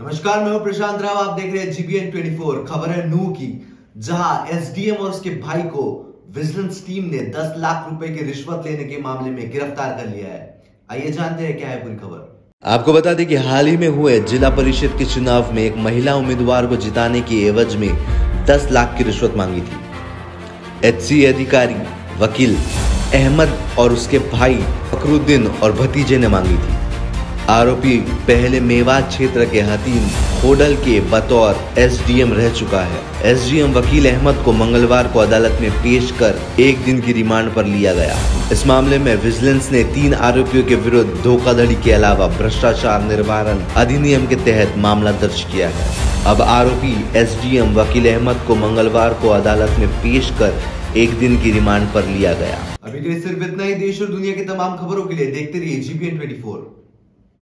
नमस्कार, मैं हूं प्रशांत राव। आप देख रहे हैं जीबीएन 24। खबर है नूह की, जहां एसडीएम और उसके भाई को विजिलेंस टीम ने 10 लाख रुपए की रिश्वत लेने के मामले में गिरफ्तार कर लिया है। आइए जानते हैं क्या है पूरी खबर। आपको बता दें कि हाल ही में हुए जिला परिषद के चुनाव में एक महिला उम्मीदवार को जिताने की एवज में 10 लाख की रिश्वत मांगी थी। एचसी अधिकारी वकील अहमद और उसके भाई अखरुद्दीन और भतीजे ने मांगी थी। आरोपी पहले मेवात क्षेत्र के हतीन होडल के बतौर एसडीएम रह चुका है। एसडीएम वकील अहमद को मंगलवार को अदालत में पेश कर एक दिन की रिमांड पर लिया गया। इस मामले में विजिलेंस ने 3 आरोपियों के विरुद्ध धोखाधड़ी के अलावा भ्रष्टाचार निर्वारण अधिनियम के तहत मामला दर्ज किया है। अब आरोपी एसडीएम वकील अहमद को मंगलवार को अदालत में पेश कर एक दिन की रिमांड पर लिया गया। अभी के लिए सिर्फ इतना ही। देश और दुनिया की तमाम खबरों के लिए देखते रहिए जीबीएन 24।